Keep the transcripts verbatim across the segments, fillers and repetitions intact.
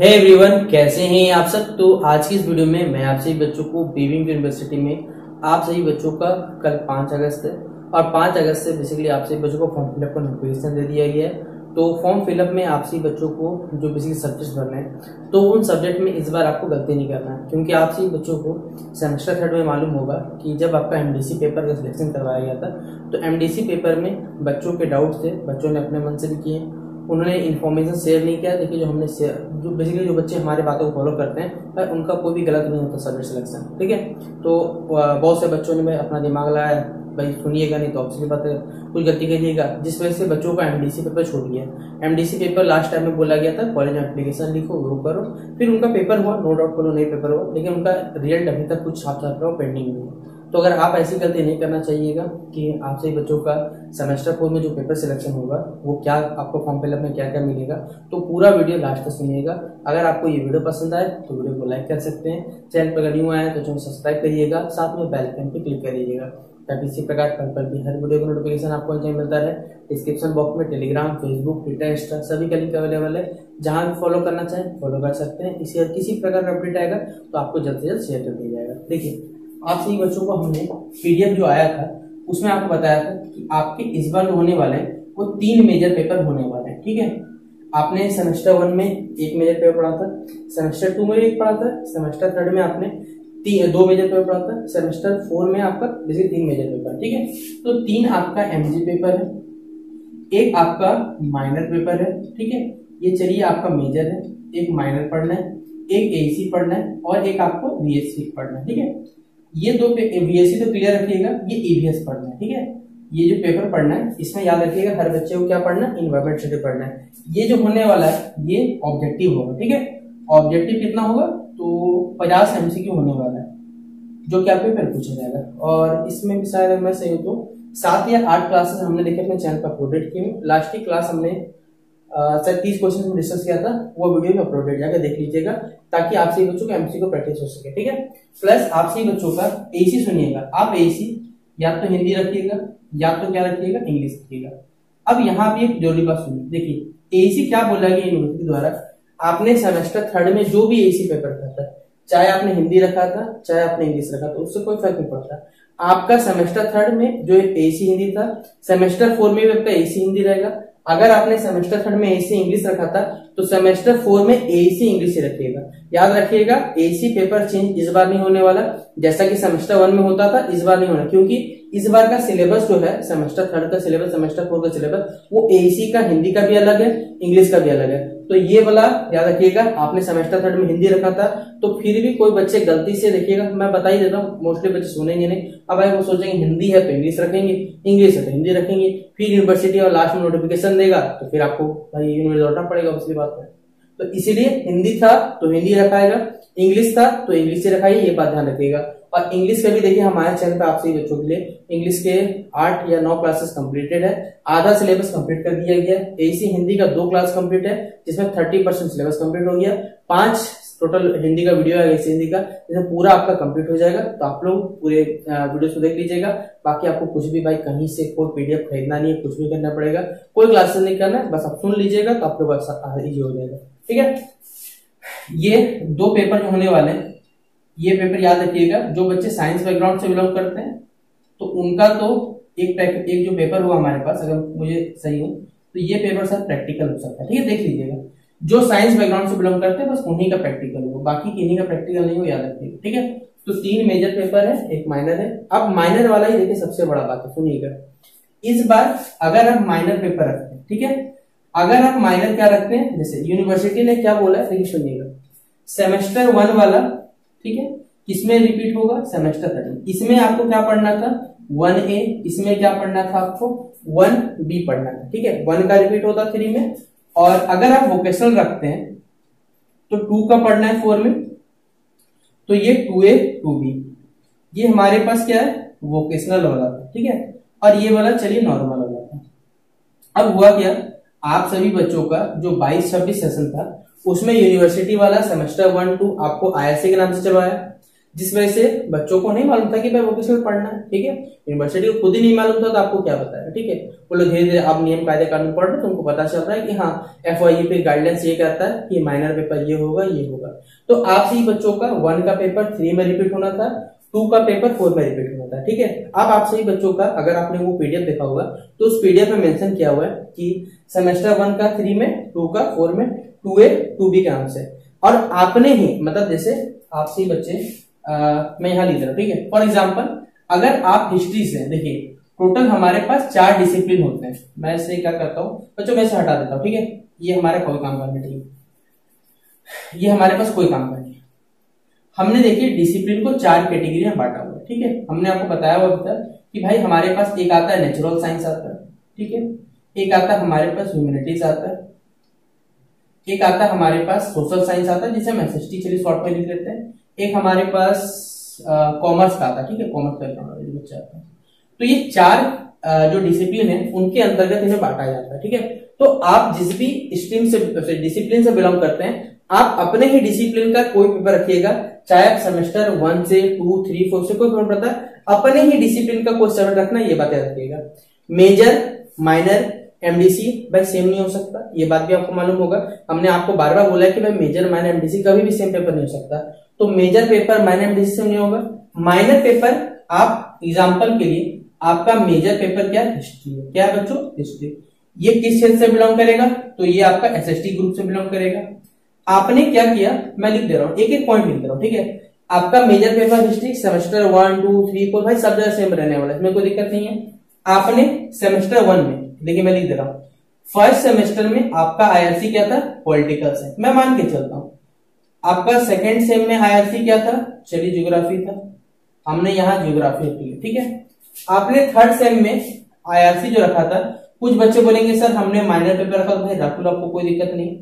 Hey everyone, कैसे हैं आप सब। तो आज की इस वीडियो में मैं आप सभी बच्चों को बीविंग यूनिवर्सिटी में आप सभी बच्चों का कल पाँच अगस्त है और पाँच अगस्त से बेसिकली आप सभी बच्चों को फॉर्म फिलअप का नोटिफिकेशन दे दिया गया है। तो फॉर्म फिलअप में आप सभी बच्चों को जो बेसिकली सब्जेक्ट भरना है तो उन सब्जेक्ट में इस बार आपको गलती नहीं करना है, क्योंकि आप सभी बच्चों को सेमेस्टर थर्ड में मालूम होगा कि जब आपका एम डी सी पेपर का सिलेक्शन करवाया गया था तो एम डी सी पेपर में बच्चों के डाउट्स थे, बच्चों ने अपने मन से भी किए, उन्होंने इन्फॉर्मेशन शेयर नहीं किया। देखिए जो हमने शेयर जो बेसिकली जो बच्चे हमारे बातों को फॉलो करते हैं पर उनका कोई भी गलत नहीं होता सब्जेक्ट सिलेक्शन, ठीक है। तो बहुत से बच्चों ने भाई अपना दिमाग लगाया, भाई सुनिएगा नहीं तो आपसे बात कुछ गलती करिएगा, जिस वजह से बच्चों का एमडीसी पेपर छूट गया। एमडीसी पेपर लास्ट टाइम में बोला गया था कॉलेज एप्लीकेशन लिखो, वो करो, फिर उनका पेपर हुआ, नो डाउट करो नहीं पेपर हुआ, लेकिन उनका रिजल्ट अभी तक कुछ छात्र छात्राओं पेंडिंग नहीं है। तो अगर आप ऐसी गलती नहीं करना चाहिएगा कि आपसे बच्चों का सेमेस्टर फोर में जो पेपर सिलेक्शन होगा वो क्या आपको फॉर्म फिलअप में क्या क्या मिलेगा, तो पूरा वीडियो लास्ट तक सुनिएगा। अगर आपको ये वीडियो पसंद आए तो वीडियो को लाइक कर सकते हैं, चैनल पर अगर न्यू आए तो चैनल सब्सक्राइब करिएगा, साथ में बेल आइकन पर क्लिक करिएगा ताकि इसी प्रकार पर भी हर वीडियो का नोटिफिकेशन आपको जहाँ मिलता रहे। डिस्क्रिप्शन बॉक्स में टेलीग्राम, फेसबुक, ट्विटर, इंस्टा सभी का लिंक अवेलेबल है, जहाँ भी फॉलो करना चाहें फॉलो कर सकते हैं। इसी किसी प्रकार का अपडेट आएगा तो आपको जल्द से जल्द शेयर कर दिया जाएगा। देखिए आप सभी बच्चों को हमने पीडीएफ जो आया था उसमें आपको बताया था कि आपके इस बार जो होने वाले हैं वो तीन मेजर पेपर होने वाले हैं, ठीक है। आपने सेमेस्टर वन में एक मेजर पेपर पढ़ा था, सेमेस्टर टू में एक पढ़ा था, सेमेस्टर थर्ड में आपने तीन दो मेजर पेपर पढ़ा था, सेमेस्टर फोर में आपका बेसिकली तीन मेजर पेपर, ठीक है। तो तीन आपका एमजी पेपर है, एक आपका माइनर पेपर है, ठीक है। ये चलिए आपका मेजर है, एक माइनर पढ़ना है, एक एसी पढ़ना है और एक आपको बीएससी पढ़ना है, ठीक है। ये दो बीएससी तो क्लियर रखिएगा, ये ईवीएस पढ़ना है, ठीक है। ये जो पेपर पढ़ना है इसमें याद रखिएगा हर बच्चे को क्या पढ़ना है, एनवायरमेंट स्टडी पढ़ना है। ये जो होने वाला है ये ऑब्जेक्टिव होगा, ठीक है। ऑब्जेक्टिव कितना होगा तो पचास एमसीक्यू होने वाला है जो क्या पेपर पूछा जाएगा, और इसमें भी शायद मैं सही हूँ तो सात या आठ क्लासेस हमने देखे अपने चैनल पर अपलोडेड किए। लास्ट की क्लास हमने सर तीस क्वेश्चन में डिस्कस किया था, वो वीडियो में अपलोडेड, जाकर देख लीजिएगा ताकि आपसे बच्चों का एमसीक्यू प्रैक्टिस हो सके, ठीक है। प्लस आपसे बच्चों का एसी सुनिएगा, आप एसी या तो हिंदी रखिएगा या तो क्या रखिएगा इंग्लिश रखिएगा। अब यहाँ पे एक जरूरी बात सुनिए, देखिए एसी क्या बोला गया यूनिवर्सिटी द्वारा, आपने सेमेस्टर थर्ड में जो भी एसी पेपर रखा था, चाहे आपने हिंदी रखा था चाहे आपने इंग्लिश रखा था, उससे कोई फर्क नहीं पड़ता। आपका सेमेस्टर थर्ड में जो एसी हिंदी था, सेमेस्टर फोर में भी आपका एसी हिंदी रहेगा। अगर आपने सेमेस्टर थर्ड में एसी इंग्लिश रखा था तो सेमेस्टर फोर में एसी इंग्लिश रखिएगा। याद रखिएगा एसी पेपर चेंज इस बार नहीं होने वाला, जैसा कि सेमेस्टर वन में होता था इस बार नहीं होना, क्योंकि इस बार का सिलेबस जो है सेमेस्टर थर्ड का सिलेबस, सेमेस्टर फोर का सिलेबस वो एसी का हिंदी का भी अलग है इंग्लिश का भी अलग है। तो ये वाला याद रखिएगा, आपने सेमेस्टर थर्ड में हिंदी रखा था तो फिर भी कोई बच्चे गलती से देखिएगा, मैं बता ही देता हूँ मोस्टली बच्चे सुनेंगे नहीं, अब वो सोचेंगे हिंदी है तो इंग्लिश रखेंगे, इंग्लिश है तो हिंदी रखेंगे, फिर यूनिवर्सिटी और लास्ट में नोटिफिकेशन देगा तो फिर आपको भाई यूनिवर्सिटी लौटना पड़ेगा, उसकी बात है। तो इसीलिए हिंदी था तो हिंदी रखाएगा, इंग्लिश था तो इंग्लिश से रखाइए, ये बात ध्यान रखिएगा। और इंग्लिश का भी देखिए हमारे चैनल पर आपसे बच्चों के लिए इंग्लिश के आठ या नौ क्लासेस कंप्लीटेड है, आधा सिलेबस कंप्लीट कर दिया गया। एसी हिंदी का दो क्लास कंप्लीट है जिसमें थर्टी परसेंट सिलेबस कंप्लीट हो गया, पांच टोटल हिंदी का वीडियो है एसी हिंदी का, जिसमें पूरा आपका कंप्लीट हो जाएगा। तो आप लोग पूरे वीडियो को देख लीजिएगा। बाकी आपको कुछ भी भाई कहीं से कोई पीडीएफ खरीदना नहीं है, कुछ भी करना पड़ेगा, कोई क्लासेस नहीं करना है, बस आप सुन लीजिएगा तो आपको बस ईजी हो जाएगा, ठीक है। ये दो पेपर जो होने वाले हैं ये पेपर याद रखिएगा, जो बच्चे साइंस बैकग्राउंड से बिलोंग करते हैं तो उनका तो एक एक जो पेपर हुआ हमारे पास, अगर मुझे सही हो तो ये पेपर सर प्रैक्टिकल हो सकता है, ठीक है, देख लीजिएगा। जो साइंस बैकग्राउंड से बिलोंग करते हैं बस उन्हीं का प्रैक्टिकल हो, बाकी किन्हीं का प्रैक्टिकल नहीं हो, याद रखिएगा, ठीक है। तो तीन मेजर पेपर है, एक माइनर है। अब माइनर वाला ही देखिए सबसे बड़ा बात है, सुनिएगा। इस बार अगर आप माइनर पेपर रखते हैं, ठीक है, अगर आप माइनर क्या रखते हैं, जैसे यूनिवर्सिटी ने क्या बोला है देखिए सुनिएगा, सेमेस्टर वन वाला, ठीक है, किसमें रिपीट होगा सेमेस्टर थर्ड, इसमें आपको क्या पढ़ना था वन ए, इसमें क्या पढ़ना था आपको वन बी पढ़ना था, ठीक है। वन का रिपीट होता थ्री में, और अगर आप वोकेशनल रखते हैं तो टू का पढ़ना है फोर में, तो ये टू ए टू बी, ये हमारे पास क्या है वोकेशनल वाला, ठीक है। और ये वाला चलिए नॉर्मल वाला था। अब हुआ क्या, आप सभी बच्चों का जो बाईस छब्बीस सेशन था उसमें यूनिवर्सिटी वाला सेमेस्टर वन टू आपको आईएससी के नाम से चलवाया, जिस वजह से बच्चों को नहीं मालूम था कि भाई वोकेशनल पढ़ना है, ठीक है। यूनिवर्सिटी को खुद ही नहीं मालूम था तो आपको क्या बताया, ठीक है। वो लोग धीरे धीरे अब नियम कायदे कानून पढ़ रहे तो उनको पता चल रहा है कि हाँ एफ आई यू पे गाइडलाइंस ये कहता है कि माइनर पेपर ये होगा ये होगा। तो आपसे ही बच्चों का वन का पेपर थ्री में रिपीट होना था, टू का पेपर फोर में रिपीट होना था, ठीक है। अब आपसे ही बच्चों का अगर आपने वो पीडीएफ देखा होगा तो उस पीडीएफ में मेंशन किया हुआ है कि सेमेस्टर वन का थ्री में, टू का फोर में, टू ए टू बी का आंसर। और आपने ही मतलब जैसे आपसे ही बच्चे आ, मैं यहाँ लिख रहा हूँ, ठीक है। फॉर एग्जाम्पल अगर आप हिस्ट्री से देखिए टोटल हमारे पास चार डिसिप्लिन होते हैं। मैं इसे क्या करता हूँ बच्चों, मैं इसे हटा देता हूँ, ठीक है। ये हमारा कोई काम करना नहीं, ये हमारे पास कोई काम करना। हमने देखिए डिसिप्लिन को चार कैटेगरी में बांटा हुआ है, ठीक है। हमने आपको बताया हुआ था कि भाई हमारे पास एक आता है नेचुरल साइंस आता है, ठीक है। एक आता है हमारे पास ह्यूमैनिटीज आता है, एक आता है हमारे पास सोशल साइंस आता है जिसे हम एसएसटी चलिए शॉर्ट में लिख लेते हैं, एक हमारे पास कॉमर्स का आता है, ठीक है, कॉमर्स का बच्चा आता है। तो ये चार आ, जो डिसिप्लिन है उनके अंतर्गत इन्हें बांटा जाता है, ठीक है। तो आप जिस भी स्ट्रीम से डिसिप्लिन से बिलोंग करते हैं आप अपने ही डिसिप्लिन का कोई पेपर रखिएगा, चाहे आप सेमेस्टर वन से टू थ्री फोर से कोई फर्क पड़ता है, अपने ही डिसिप्लिन का कोई सब्जेक्ट रखना, ये बातें रखिएगा। मेजर माइनर एमडीसी भाई सेम नहीं हो सकता, ये बात भी आपको मालूम होगा। हमने आपको बार बार बोला है कि भाई मेजर माइनर एमडीसी कभी भी सेम पेपर नहीं हो सकता। तो major paper minor MDC same नहीं होगा। माइनर पेपर आप एग्जाम्पल के लिए आपका मेजर पेपर क्या है, हिस्ट्री है, क्या बच्चों हिस्ट्री। ये किस क्षेत्र से बिलोंग करेगा तो ये आपका एस एस टी ग्रुप से बिलोंग करेगा। आपने क्या किया मैं लिख दे रहा हूँ, एक एक पॉइंट लिख दे रहा हूँ, ठीक है। आपका major paper history semester one two three four भाई सब जगह सेम रहने वाला है, इसमें कोई दिक्कत नहीं है। आपने सेमेस्टर वन में देखिए मैं लिख दे रहा हूँ, फर्स्ट सेमेस्टर में आपका आईआरसी क्या था, पॉलिटिकल साइंस, मैं मान के चलता हूँ। आपका सेकेंड सेम में आईआरसी क्या था, चलिए ज्योग्राफी था, हमने यहाँ ज्योग्राफी रखी, ठीक है। आपने थर्ड सेम में आईआरसी जो रखा था, कुछ बच्चे बोलेंगे सर हमने माइनर पेपर रखा, भाई राहुल आपको कोई दिक्कत नहीं।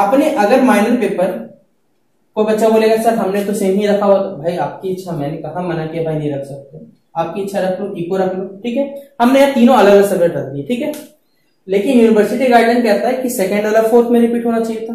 आपने अगर माइनर पेपर कोई बच्चा बोलेगा सर हमने तो सेम ही रखा हुआ, तो भाई आपकी इच्छा, मैंने कहा मना किया भाई नहीं रख सकते, आपकी इच्छा रख लो, इको रख लो, ठीक है। हमने यहाँ तीनों अलग अलग सब्जेक्ट रख दिए, ठीक है। लेकिन यूनिवर्सिटी गाइडलाइन कहता है कि सेकेंड वाला फोर्थ में रिपीट होना चाहिए था,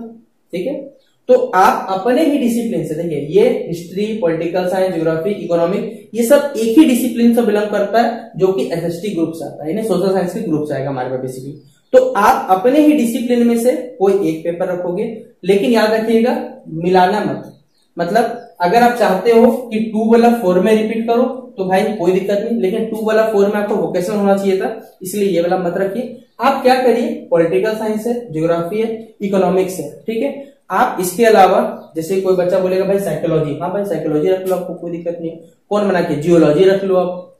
ठीक है। तो आप अपने ही डिसिप्लिन से देखिए, ये history political science geography economic ये सब एक ही डिसिप्लिन से बिलोंग करता है जो कि एस एस टी ग्रुप से आता है, सोशल साइंस के ग्रुप से आएगा हमारे पास बेसिकली। तो आप अपने ही डिसिप्लिन में से कोई एक पेपर रखोगे, लेकिन याद रखिएगा मिलाना मत। मतलब अगर आप चाहते हो कि टू वाला फोर में रिपीट करो तो भाई कोई दिक्कत नहीं, लेकिन टू वाला फोर में आपको वोकेशन होना चाहिए था, इसलिए ये वाला मत रखिए। आप क्या करिए, पॉलिटिकल साइंस है, ज्योग्राफी है, इकोनॉमिक्स है, ठीक है। आप इसके अलावा जैसे कोई बच्चा बोलेगा भाई साइकोलॉजी, हाँ भाई साइकोलॉजी रख लो, आपको कोई दिक्कत नहीं, कौन बना के जियोलॉजी रख लो, आप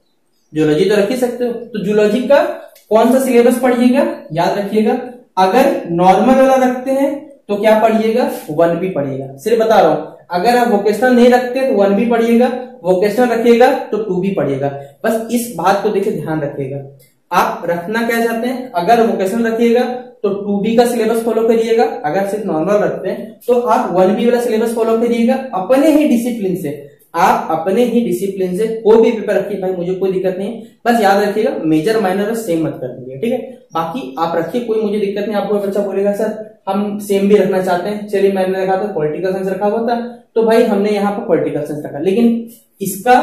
जियोलॉजी तो रख ही सकते हो। तो जियोलॉजी का कौन सा सिलेबस पढ़िएगा, याद रखिएगा अगर नॉर्मल वाला रखते हैं तो क्या पढ़िएगा, वन बी पढ़िएगा। सिर्फ बता रहा हूं, अगर आप वोकेशनल नहीं रखते तो वन बी पढ़िएगा, वोकेशनल रखिएगा तो टू बी पढ़िएगा। बस इस बात को देखिए ध्यान रखिएगा। आप रखना क्या चाहते हैं, अगर वोकेशनल रखिएगा तो टू बी का सिलेबस फॉलो करिएगा, अगर सिर्फ नॉर्मल रखते हैं तो आप वन बी वाला सिलेबस फॉलो करिएगा। अपने ही डिसिप्लिन से आप अपने ही डिसिप्लिन से कोई भी पेपर रखिए, भाई मुझे कोई दिक्कत नहीं, बस याद रखिएगा मेजर माइनर सेम मत कर दीजिए, ठीक है। बाकी आप रखिए, कोई मुझे दिक्कत नहीं। आपको बच्चा बोलेगा सर हम सेम भी रखना चाहते हैं, चलिए मैंने रखा था पॉलिटिकल साइंस रखा हुआ था तो भाई हमने यहाँ पर पॉलिटिकल साइंस रखा, लेकिन इसका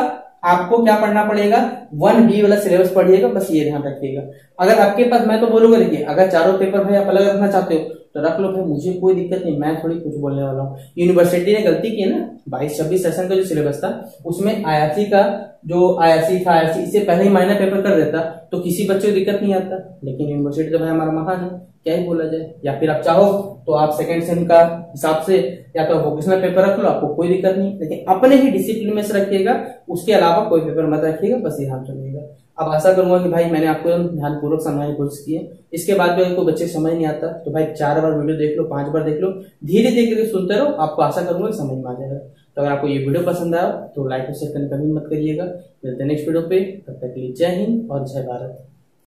आपको क्या पढ़ना पड़ेगा, वन बी वाला सिलेबस पढ़िएगा, बस ये ध्यान रखिएगा। अगर आपके पास, मैं तो बोलूंगा देखिए अगर चारों पेपर भाई आप अलग रखना चाहते हो तो रख लो भाई, मुझे कोई दिक्कत नहीं, मैं थोड़ी कुछ बोलने वाला हूँ। यूनिवर्सिटी ने गलती की ना, बाईस छब्बीस सेशन का जो सिलेबस था उसमें आईआरसी का जो आईआरसी था आईआरसी इससे पहले ही माइनर पेपर कर देता तो किसी बच्चे को दिक्कत नहीं आता, लेकिन यूनिवर्सिटी तो भाई हमारा महान है, क्या ही बोला जाए। या फिर आप चाहो तो आप सेकेंड सेम का हिसाब से या तो वोकेशनल पेपर रख लो, आपको कोई दिक्कत नहीं, लेकिन अपने ही डिसिप्लिन में से रखिएगा, उसके अलावा कोई पेपर मत रखिएगा, बस ध्यान रखिएगा। अब आशा करूंगा कि भाई मैंने आपको ध्यानपूर्वक समझाने की कोशिश की है। इसके बाद भी अगर कोई बच्चे समझ नहीं आता तो भाई चार बार वीडियो देख लो, पांच बार देख लो, धीरे धीरे करके सुनते रहो, आपको आशा करूंगा समझ में आ जाएगा। तो अगर आपको ये वीडियो पसंद आया तो लाइक और शेयर करना कभी मत करिएगा। मिलते हैं नेक्स्ट वीडियो पे, तब तक के लिए जय हिंद और जय भारत।